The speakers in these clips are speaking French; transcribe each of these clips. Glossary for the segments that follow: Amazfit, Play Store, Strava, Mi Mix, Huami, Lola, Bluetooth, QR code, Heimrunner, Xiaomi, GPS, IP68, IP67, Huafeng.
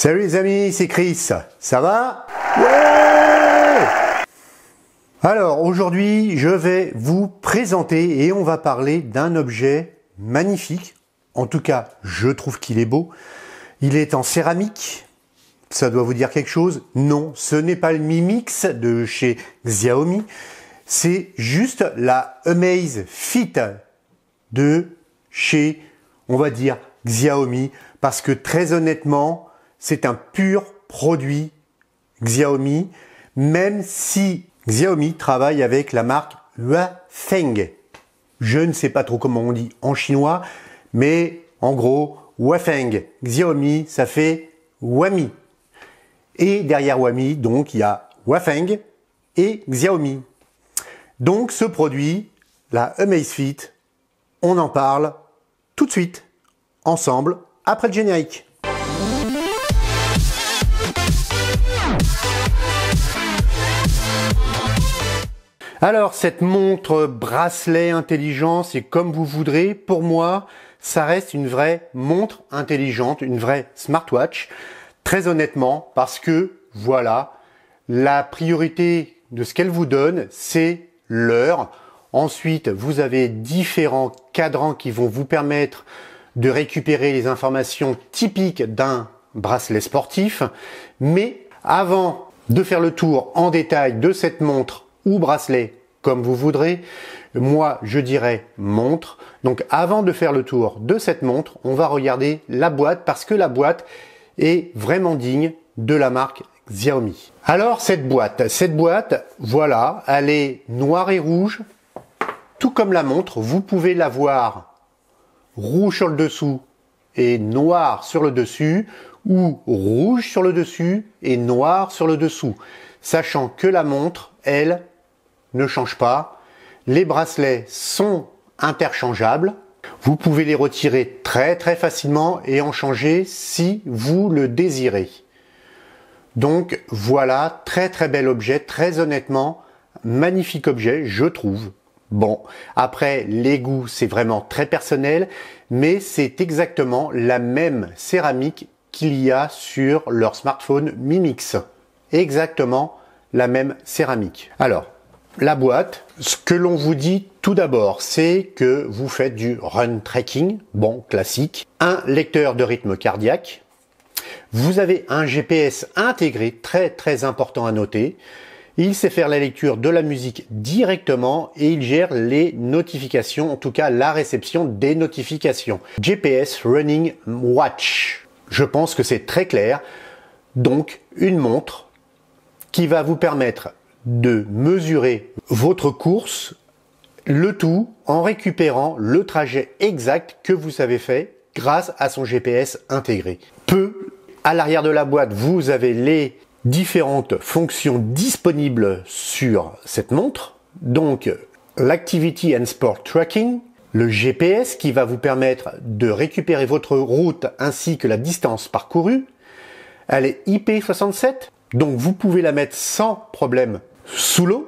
Salut les amis, c'est Chris, ça va? Ouais! Alors aujourd'hui je vais vous présenter et on va parler d'un objet magnifique, en tout cas je trouve qu'il est beau, il est en céramique, ça doit vous dire quelque chose? Non, ce n'est pas le Mi Mix de chez Xiaomi, c'est juste la Amazfit de chez, on va dire, Xiaomi, parce que très honnêtement, c'est un pur produit Xiaomi, même si Xiaomi travaille avec la marque Huafeng. Je ne sais pas trop comment on dit en chinois, mais en gros, Huafeng. Xiaomi, ça fait Huami. Et derrière Huami, donc, il y a Huafeng et Xiaomi. Donc, ce produit, la Amazfit, on en parle tout de suite, ensemble, après le générique. Alors cette montre bracelet intelligent, c'est comme vous voudrez, pour moi ça reste une vraie montre intelligente, une vraie smartwatch, très honnêtement, parce que voilà, la priorité de ce qu'elle vous donne c'est l'heure. Ensuite vous avez différents cadrans qui vont vous permettre de récupérer les informations typiques d'un bracelet sportif, mais avant de faire le tour en détail de cette montre ou bracelet, comme vous voudrez, moi je dirais montre. Donc avant de faire le tour de cette montre, on va regarder la boîte parce que la boîte est vraiment digne de la marque Xiaomi. Alors cette boîte, voilà, elle est noire et rouge, tout comme la montre. Vous pouvez la voir rouge sur le dessous et noir sur le dessus, ou rouge sur le dessus et noir sur le dessous, sachant que la montre, elle, ne change pas. Les bracelets sont interchangeables. Vous pouvez les retirer très très facilement et en changer si vous le désirez. Donc voilà, très très bel objet, très honnêtement, magnifique objet, je trouve. Bon, après les goûts, c'est vraiment très personnel, mais c'est exactement la même céramique qu'il y a sur leur smartphone Mi Mix. Exactement la même céramique. Alors, la boîte, ce que l'on vous dit tout d'abord, c'est que vous faites du run tracking, bon, classique, un lecteur de rythme cardiaque, vous avez un GPS intégré, très très important à noter, il sait faire la lecture de la musique directement et il gère les notifications, en tout cas la réception des notifications. GPS Running Watch, je pense que c'est très clair, donc une montre qui va vous permettre de mesurer votre course, le tout en récupérant le trajet exact que vous avez fait grâce à son GPS intégré. Peu à l'arrière de la boîte, vous avez les différentes fonctions disponibles sur cette montre. Donc l'Activity and Sport Tracking, le GPS qui va vous permettre de récupérer votre route ainsi que la distance parcourue. Elle est IP67. Donc vous pouvez la mettre sans problème sous l'eau,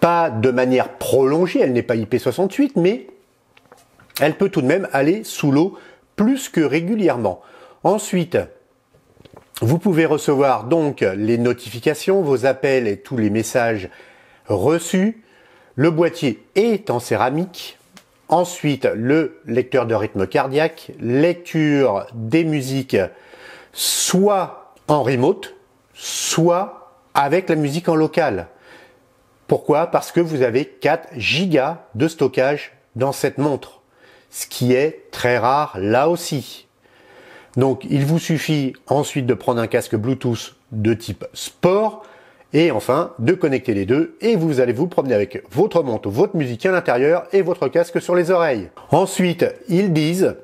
pas de manière prolongée, elle n'est pas IP68, mais elle peut tout de même aller sous l'eau plus que régulièrement. Ensuite, vous pouvez recevoir donc les notifications, vos appels et tous les messages reçus. Le boîtier est en céramique. Ensuite, le lecteur de rythme cardiaque, lecture des musiques, soit en remote, soit avec la musique en local. Pourquoi? Parce que vous avez 4 gigas de stockage dans cette montre, ce qui est très rare là aussi. Donc il vous suffit ensuite de prendre un casque Bluetooth de type sport et enfin de connecter les deux et vous allez vous promener avec votre montre, votre musique à l'intérieur et votre casque sur les oreilles. Ensuite, ils disent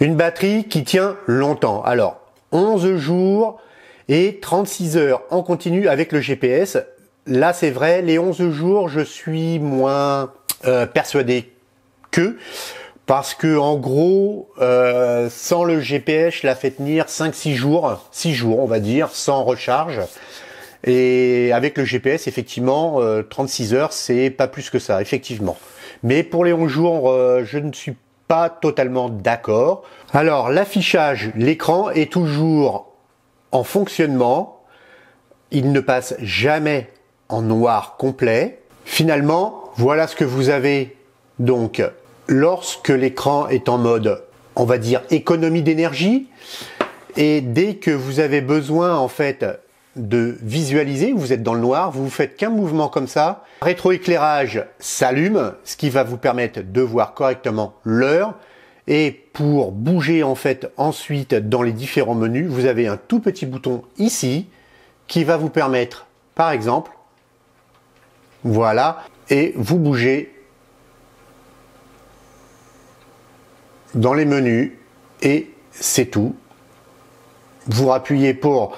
une batterie qui tient longtemps. Alors 11 jours et 36 heures en continu avec le GPS. Là, c'est vrai, les 11 jours, je suis moins persuadé qu'eux, parce que en gros, sans le GPS, je la fais tenir 5-6 jours, 6 jours, on va dire, sans recharge. Et avec le GPS, effectivement, 36 heures, c'est pas plus que ça, effectivement. Mais pour les 11 jours, je ne suis pas totalement d'accord. Alors, l'affichage, l'écran est toujours en fonctionnement, il ne passe jamais en noir complet. Finalement, voilà ce que vous avez. Donc, lorsque l'écran est en mode, on va dire, économie d'énergie, et dès que vous avez besoin, en fait, de visualiser, vous êtes dans le noir, vous ne faites qu'un mouvement comme ça, rétroéclairage s'allume, ce qui va vous permettre de voir correctement l'heure, et pour bouger en fait ensuite dans les différents menus, vous avez un tout petit bouton ici qui va vous permettre, par exemple, voilà, et vous bougez dans les menus et c'est tout. Vous rappuyez pour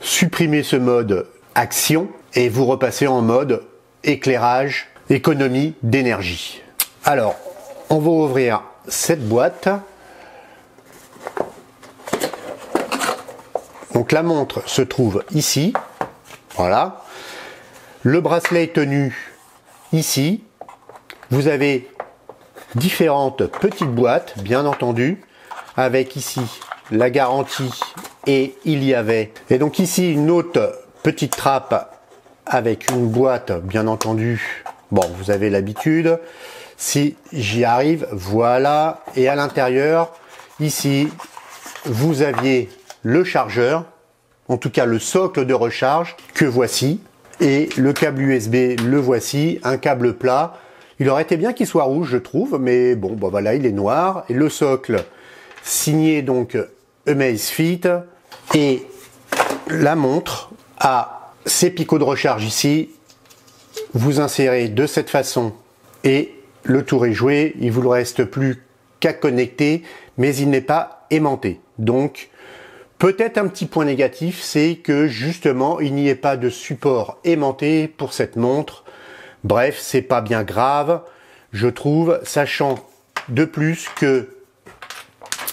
supprimer ce mode action et vous repassez en mode éclairage, économie d'énergie. Alors, on va ouvrir cette boîte. Donc la montre se trouve ici, voilà. Le bracelet est tenu ici. Vous avez différentes petites boîtes, bien entendu, avec ici la garantie et il y avait. Et donc ici une autre petite trappe avec une boîte, bien entendu. Bon, vous avez l'habitude. Si j'y arrive, voilà. Et à l'intérieur, ici, vous aviez le chargeur, en tout cas le socle de recharge, que voici. Et le câble USB, le voici, un câble plat. Il aurait été bien qu'il soit rouge, je trouve, mais bon, bah voilà, il est noir. Et le socle, signé donc Amazfit. Et la montre a ses picots de recharge ici. Vous insérez de cette façon et le tour est joué, il ne vous le reste plus qu'à connecter, mais il n'est pas aimanté. Donc, peut-être un petit point négatif, c'est que justement, il n'y ait pas de support aimanté pour cette montre. Bref, c'est pas bien grave, je trouve, sachant de plus que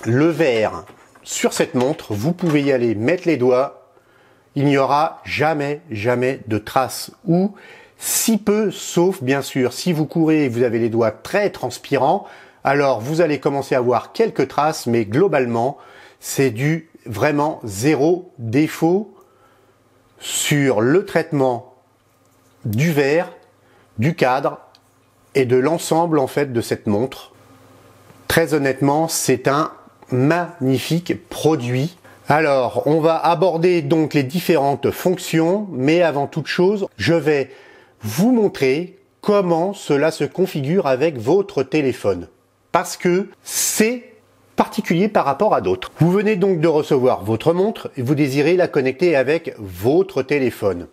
le verre sur cette montre, vous pouvez y aller mettre les doigts, il n'y aura jamais de traces ou si peu, sauf bien sûr, si vous courez et vous avez les doigts très transpirants, alors vous allez commencer à voir quelques traces, mais globalement, c'est du vraiment zéro défaut sur le traitement du verre, du cadre et de l'ensemble en fait de cette montre. Très honnêtement, c'est un magnifique produit. Alors, on va aborder donc les différentes fonctions, mais avant toute chose, je vais vous montrer comment cela se configure avec votre téléphone. Parce que c'est particulier par rapport à d'autres. Vous venez donc de recevoir votre montre et vous désirez la connecter avec votre téléphone.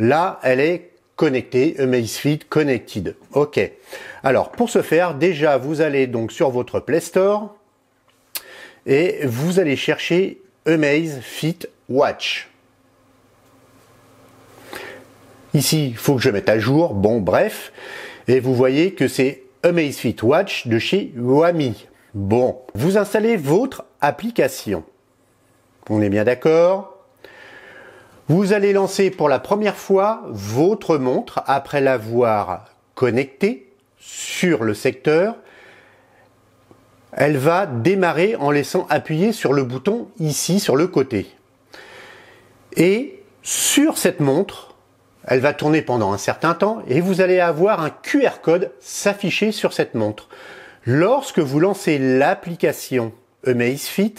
Là, elle est connectée, Amazfit Connected. OK. Alors, pour ce faire, déjà, vous allez donc sur votre Play Store et vous allez chercher Amazfit Watch. Ici, il faut que je mette à jour, bon bref, et vous voyez que c'est Amazfit Watch de chez Huami. Bon, vous installez votre application, on est bien d'accord. Vous allez lancer pour la première fois votre montre après l'avoir connectée sur le secteur. Elle va démarrer en laissant appuyer sur le bouton ici, sur le côté. Et sur cette montre, elle va tourner pendant un certain temps et vous allez avoir un QR code s'afficher sur cette montre. Lorsque vous lancez l'application Amazfit,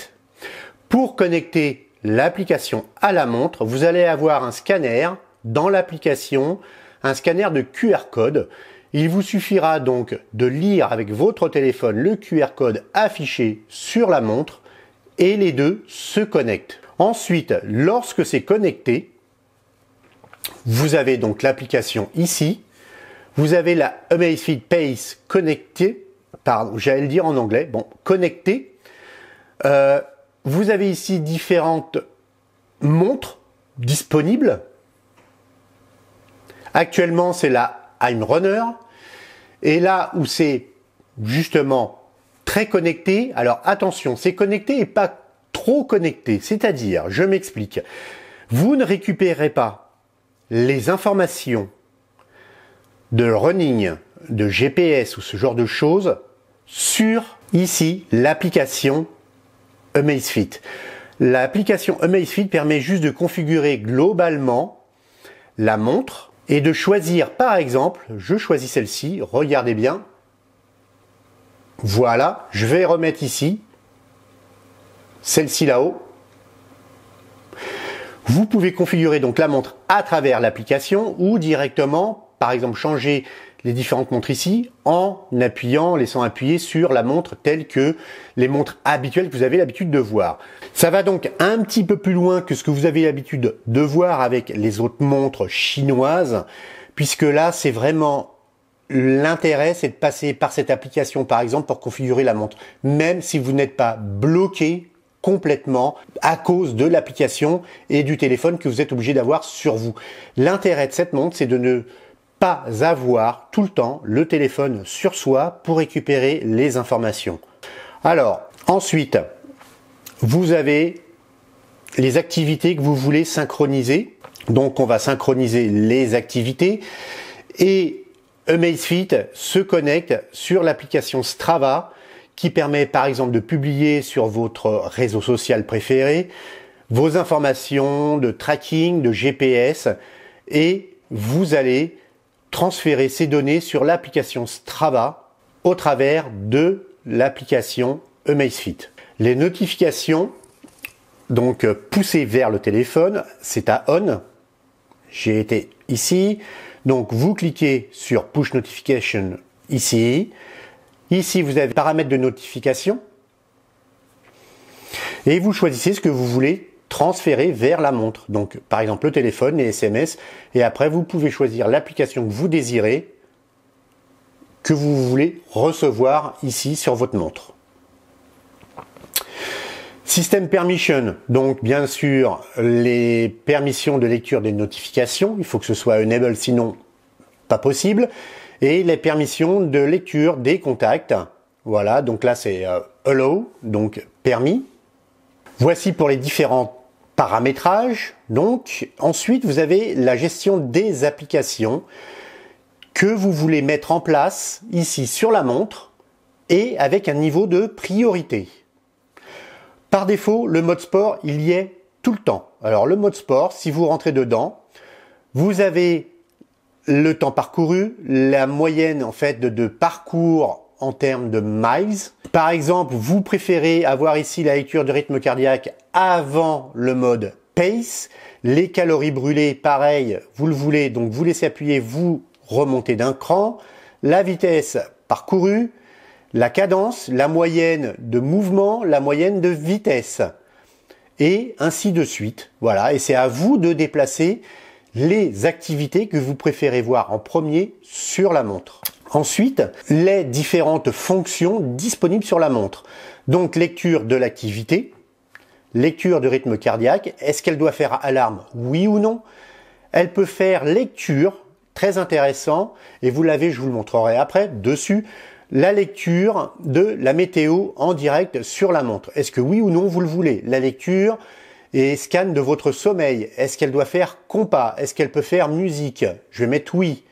pour connecter l'application à la montre, vous allez avoir un scanner dans l'application, un scanner de QR code. Il vous suffira donc de lire avec votre téléphone le QR code affiché sur la montre et les deux se connectent. Ensuite, lorsque c'est connecté, vous avez donc l'application ici, vous avez la Amazfit Pace connectée, pardon, j'allais le dire en anglais, bon, connectée. Vous avez ici différentes montres disponibles. Actuellement, c'est la Heimrunner. Et là où c'est justement très connecté, alors attention, c'est connecté et pas trop connecté. C'est-à-dire, je m'explique, vous ne récupérez pas les informations de running, de GPS ou ce genre de choses sur ici l'application Amazfit. L'application Amazfit permet juste de configurer globalement la montre et de choisir, par exemple, je choisis celle-ci, regardez bien. Voilà, je vais remettre ici, celle-ci là-haut. Vous pouvez configurer donc la montre à travers l'application ou directement, par exemple, changer les différentes montres ici en appuyant, laissant appuyer sur la montre telle que les montres habituelles que vous avez l'habitude de voir. Ça va donc un petit peu plus loin que ce que vous avez l'habitude de voir avec les autres montres chinoises, puisque là, c'est vraiment l'intérêt, c'est de passer par cette application, par exemple, pour configurer la montre, même si vous n'êtes pas bloqué complètement à cause de l'application et du téléphone que vous êtes obligé d'avoir sur vous. L'intérêt de cette montre, c'est de ne pas avoir tout le temps le téléphone sur soi pour récupérer les informations. Alors, ensuite, vous avez les activités que vous voulez synchroniser. Donc, on va synchroniser les activités et Amazfit se connecte sur l'application Strava qui permet par exemple de publier sur votre réseau social préféré vos informations de tracking, de GPS, et vous allez transférer ces données sur l'application Strava au travers de l'application Amazfit. Les notifications, donc poussées vers le téléphone, c'est à on. J'ai été ici, donc vous cliquez sur Push Notification ici. Ici, vous avez paramètres de notification et vous choisissez ce que vous voulez transférer vers la montre. Donc, par exemple, le téléphone, les SMS, et après, vous pouvez choisir l'application que vous désirez, que vous voulez recevoir ici sur votre montre. System Permission, donc bien sûr, les permissions de lecture des notifications, il faut que ce soit Enable, sinon pas possible. Et les permissions de lecture des contacts. Voilà, donc là c'est Allow, donc permis. Voici pour les différents paramétrages. Donc ensuite vous avez la gestion des applications que vous voulez mettre en place ici sur la montre et avec un niveau de priorité. Par défaut, le mode sport, il y est tout le temps. Alors le mode sport, si vous rentrez dedans, vous avez le temps parcouru, la moyenne en fait de parcours en termes de miles. Par exemple, vous préférez avoir ici la lecture de rythme cardiaque avant le mode pace. Les calories brûlées, pareil, vous le voulez, donc vous laissez appuyer, vous remontez d'un cran. La vitesse parcourue, la cadence, la moyenne de mouvement, la moyenne de vitesse et ainsi de suite. Voilà, et c'est à vous de déplacer les activités que vous préférez voir en premier sur la montre. Ensuite, les différentes fonctions disponibles sur la montre. Donc, lecture de l'activité, lecture de rythme cardiaque, est-ce qu'elle doit faire alarme, oui ou non? Elle peut faire lecture, très intéressant, et vous l'avez, je vous le montrerai après, dessus, la lecture de la météo en direct sur la montre. Est-ce que oui ou non vous le voulez? La lecture et scan de votre sommeil. Est-ce qu'elle doit faire compas? Est-ce qu'elle peut faire musique? Je vais mettre oui.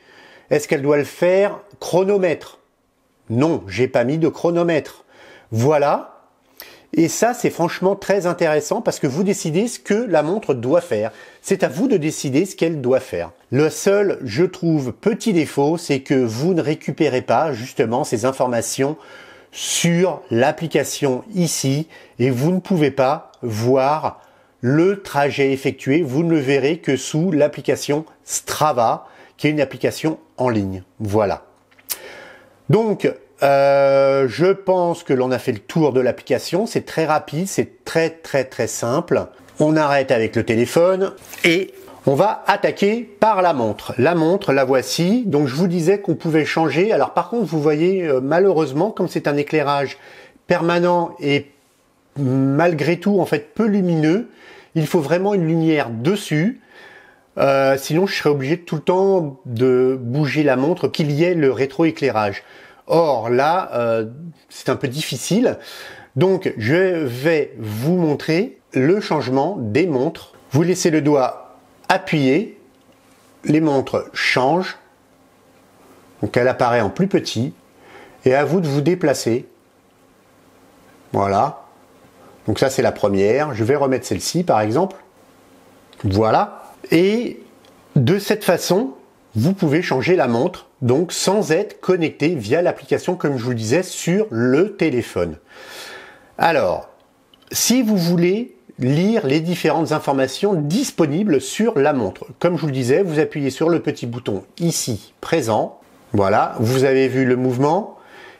Est-ce qu'elle doit le faire chronomètre? Non, j'ai pas mis de chronomètre. Voilà. Et ça, c'est franchement très intéressant parce que vous décidez ce que la montre doit faire. C'est à vous de décider ce qu'elle doit faire. Le seul, je trouve, petit défaut, c'est que vous ne récupérez pas justement ces informations sur l'application ici et vous ne pouvez pas voir le trajet effectué, vous ne le verrez que sous l'application Strava, qui est une application en ligne. Voilà. Donc, je pense que l'on a fait le tour de l'application. C'est très rapide, c'est très simple. On arrête avec le téléphone et on va attaquer par la montre. La montre, la voici. Donc, je vous disais qu'on pouvait changer. Alors, par contre, vous voyez, malheureusement, comme c'est un éclairage permanent et malgré tout, en fait, peu lumineux, il faut vraiment une lumière dessus, sinon je serais obligé tout le temps de bouger la montre qu'il y ait le rétroéclairage. Or là, c'est un peu difficile, donc je vais vous montrer le changement des montres. Vous laissez le doigt appuyer, les montres changent, donc elle apparaît en plus petit, et à vous de vous déplacer. Voilà. Donc ça, c'est la première. Je vais remettre celle-ci, par exemple. Voilà. Et de cette façon, vous pouvez changer la montre, donc sans être connecté via l'application, comme je vous le disais, sur le téléphone. Alors, si vous voulez lire les différentes informations disponibles sur la montre, comme je vous le disais, vous appuyez sur le petit bouton ici, présent. Voilà, vous avez vu le mouvement.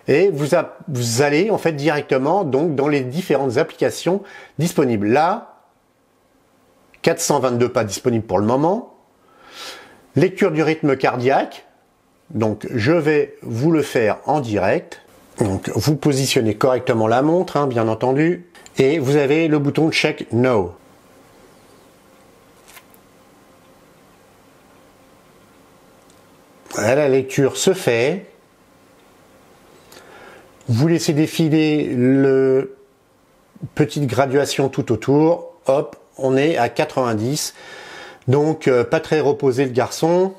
Et vous allez en fait directement donc dans les différentes applications disponibles. Là, 422 pas disponibles pour le moment. Lecture du rythme cardiaque. Donc je vais vous le faire en direct. Donc vous positionnez correctement la montre, hein, bien entendu. Et vous avez le bouton Check Now. Voilà, la lecture se fait. Vous laissez défiler le petite graduation tout autour. Hop, on est à 90. Donc, pas très reposé le garçon.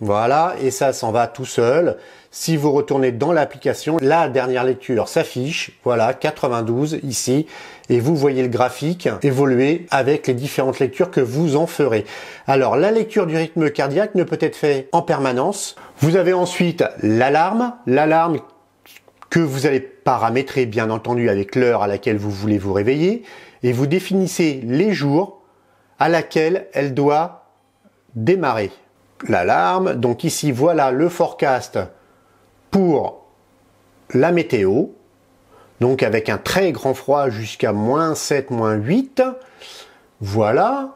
Voilà, et ça s'en va tout seul. Si vous retournez dans l'application, la dernière lecture s'affiche. Voilà, 92 ici. Et vous voyez le graphique évoluer avec les différentes lectures que vous en ferez. Alors, la lecture du rythme cardiaque ne peut être faite en permanence. Vous avez ensuite l'alarme. L'alarme que vous allez paramétrer bien entendu avec l'heure à laquelle vous voulez vous réveiller, et vous définissez les jours à laquelle elle doit démarrer l'alarme. Donc ici voilà le forecast pour la météo, donc avec un très grand froid jusqu'à -7, -8. Voilà,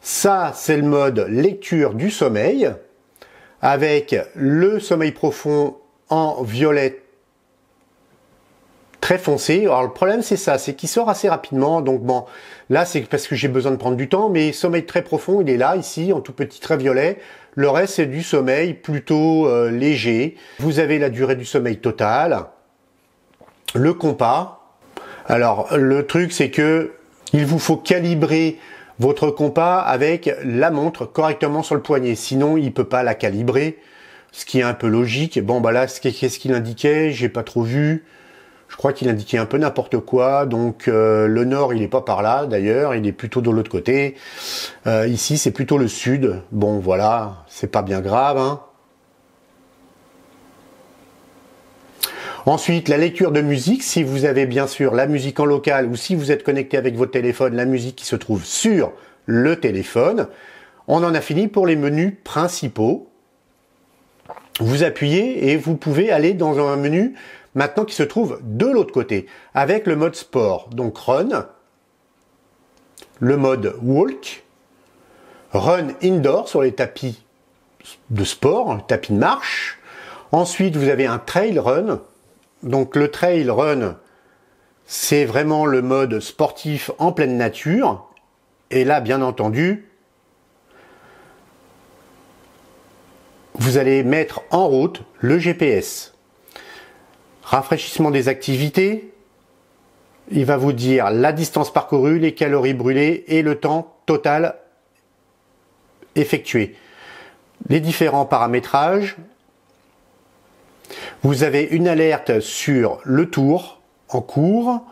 ça c'est le mode lecture du sommeil avec le sommeil profond en violet très foncé. Alors le problème c'est ça, c'est qu'il sort assez rapidement, donc bon, là c'est parce que j'ai besoin de prendre du temps, mais sommeil très profond, il est là, ici, en tout petit trait violet. Le reste c'est du sommeil plutôt léger. Vous avez la durée du sommeil totale, le compas. Alors le truc c'est que il vous faut calibrer votre compas avec la montre correctement sur le poignet, sinon il peut pas la calibrer, ce qui est un peu logique. Bon bah là, qu'est-ce qu'il indiquait? J'ai pas trop vu. Je crois qu'il indiquait un peu n'importe quoi, donc le nord il est pas par là d'ailleurs, il est plutôt de l'autre côté. Ici c'est plutôt le sud, bon voilà, c'est pas bien grave. Hein. Ensuite la lecture de musique, si vous avez bien sûr la musique en local ou si vous êtes connecté avec votre téléphone, la musique qui se trouve sur le téléphone. On en a fini pour les menus principaux. Vous appuyez et vous pouvez aller dans un menu maintenant qui se trouve de l'autre côté, avec le mode sport, donc run, le mode walk, run indoor sur les tapis de sport, tapis de marche. Ensuite, vous avez un trail run. Donc le trail run, c'est vraiment le mode sportif en pleine nature. Et là, bien entendu, vous allez mettre en route le GPS. Rafraîchissement des activités, il va vous dire la distance parcourue, les calories brûlées et le temps total effectué. Les différents paramétrages, vous avez une alerte sur le tour en cours,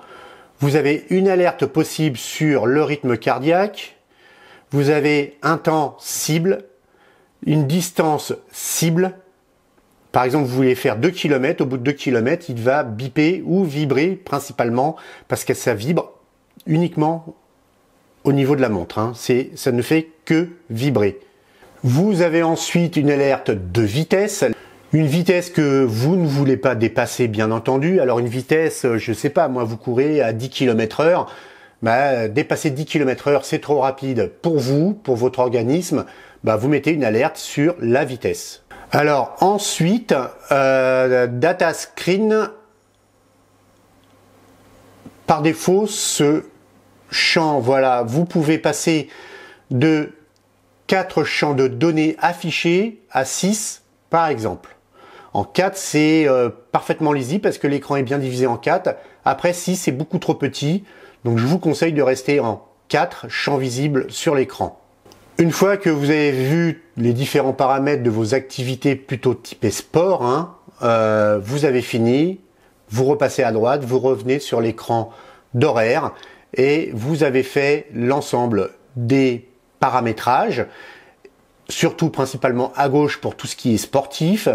vous avez une alerte possible sur le rythme cardiaque, vous avez un temps cible, une distance cible. Par exemple, vous voulez faire 2 km, au bout de 2 km, il va biper ou vibrer principalement parce que ça vibre uniquement au niveau de la montre. Hein. Ça ne fait que vibrer. Vous avez ensuite une alerte de vitesse. Une vitesse que vous ne voulez pas dépasser, bien entendu. Alors une vitesse, je sais pas, moi vous courez à 10 km/h. Bah, dépasser 10 km/h, c'est trop rapide pour vous, pour votre organisme. Bah, vous mettez une alerte sur la vitesse. Alors ensuite, data screen, par défaut, ce champ, voilà, vous pouvez passer de 4 champs de données affichés à 6 par exemple. En 4, c'est parfaitement lisible parce que l'écran est bien divisé en 4. Après 6, c'est beaucoup trop petit, donc je vous conseille de rester en 4 champs visibles sur l'écran. Une fois que vous avez vu les différents paramètres de vos activités plutôt typées sport, hein, vous avez fini, vous repassez à droite, vous revenez sur l'écran d'horaire et vous avez fait l'ensemble des paramétrages, surtout principalement à gauche pour tout ce qui est sportif,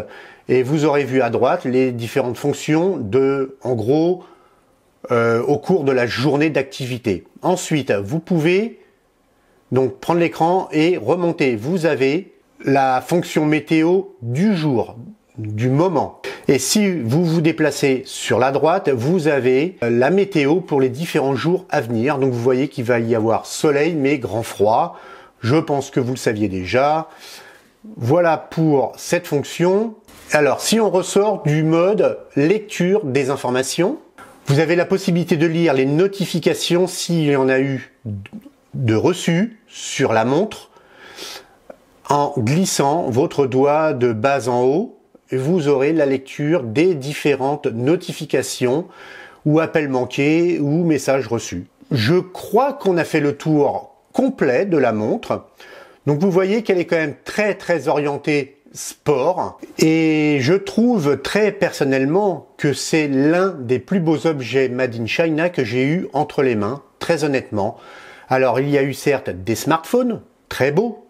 et vous aurez vu à droite les différentes fonctions de, en gros, au cours de la journée d'activité. Ensuite, vous pouvez donc prendre l'écran et remonter. Vous avez la fonction météo du jour, du moment. Et si vous vous déplacez sur la droite, vous avez la météo pour les différents jours à venir. Donc vous voyez qu'il va y avoir soleil mais grand froid. Je pense que vous le saviez déjà. Voilà pour cette fonction. Alors si on ressort du mode lecture des informations, vous avez la possibilité de lire les notifications s'il y en a eu de reçu sur la montre en glissant votre doigt de bas en haut. Vous aurez la lecture des différentes notifications ou appels manqués ou messages reçus. Je crois qu'on a fait le tour complet de la montre. Donc vous voyez qu'elle est quand même très orientée sport et je trouve très personnellement que c'est l'un des plus beaux objets Made in China que j'ai eu entre les mains, très honnêtement. Alors il y a eu certes des smartphones, très beaux,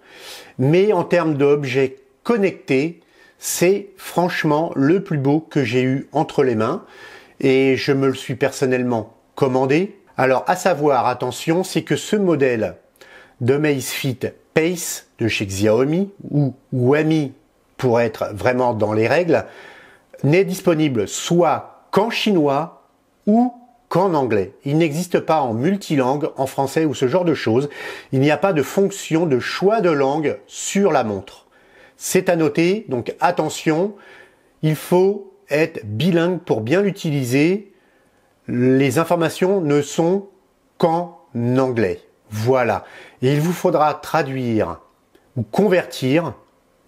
mais en termes d'objets connectés, c'est franchement le plus beau que j'ai eu entre les mains et je me le suis personnellement commandé. Alors à savoir, attention, c'est que ce modèle de Amazfit Pace de chez Xiaomi ou Huami pour être vraiment dans les règles n'est disponible soit qu'en chinois ou qu'en anglais. Il n'existe pas en multilangue, en français ou ce genre de choses. Il n'y a pas de fonction de choix de langue sur la montre. C'est à noter, donc attention, il faut être bilingue pour bien l'utiliser. Les informations ne sont qu'en anglais. Voilà. Et il vous faudra traduire ou convertir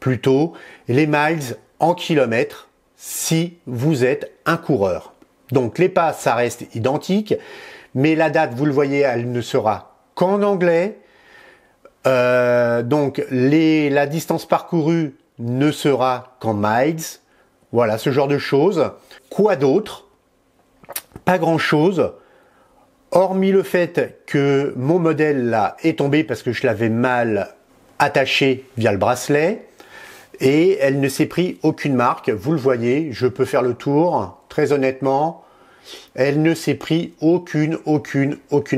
plutôt les miles en kilomètres si vous êtes un coureur. Donc les pas, ça reste identique, mais la date, vous le voyez, elle ne sera qu'en anglais. Donc la distance parcourue ne sera qu'en miles, voilà ce genre de choses. Quoi d'autre? Pas grand chose, hormis le fait que mon modèle là est tombé parce que je l'avais mal attaché via le bracelet et elle ne s'est pris aucune marque, vous le voyez, je peux faire le tour, très honnêtement, elle ne s'est pris aucune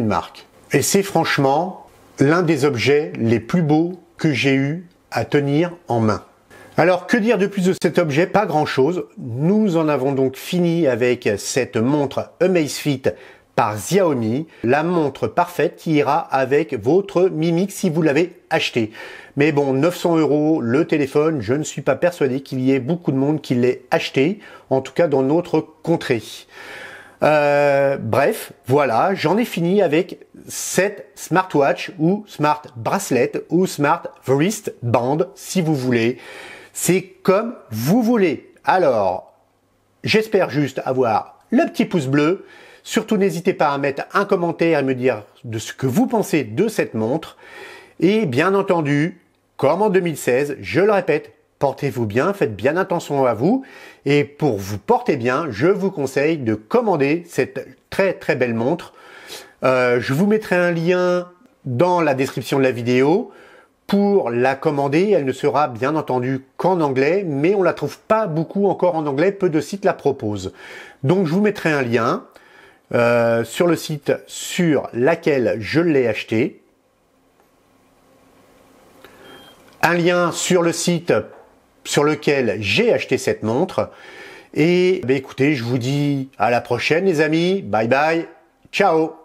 marque. Et c'est franchement l'un des objets les plus beaux que j'ai eu à tenir en main. Alors que dire de plus de cet objet? Pas grand chose. Nous en avons donc fini avec cette montre Amazfit par Xiaomi, la montre parfaite qui ira avec votre Mi Mix si vous l'avez acheté. Mais bon, 900 € le téléphone, je ne suis pas persuadé qu'il y ait beaucoup de monde qui l'ait acheté, en tout cas dans notre contrée. Bref, voilà, j'en ai fini avec cette smartwatch ou smart bracelet ou smart wrist band si vous voulez. C'est comme vous voulez. Alors, j'espère juste avoir le petit pouce bleu. Surtout, n'hésitez pas à mettre un commentaire et me dire de ce que vous pensez de cette montre. Et bien entendu, comme en 2016, je le répète, portez-vous bien, faites bien attention à vous. Et pour vous porter bien, je vous conseille de commander cette très belle montre. Je vous mettrai un lien dans la description de la vidéo pour la commander. Elle ne sera bien entendu qu'en anglais, mais on ne la trouve pas beaucoup encore en anglais. Peu de sites la proposent. Donc je vous mettrai un lien sur le site sur lequel je l'ai acheté. Un lien sur le site sur lequel j'ai acheté cette montre. Et écoutez, je vous dis à la prochaine les amis. Bye bye. Ciao.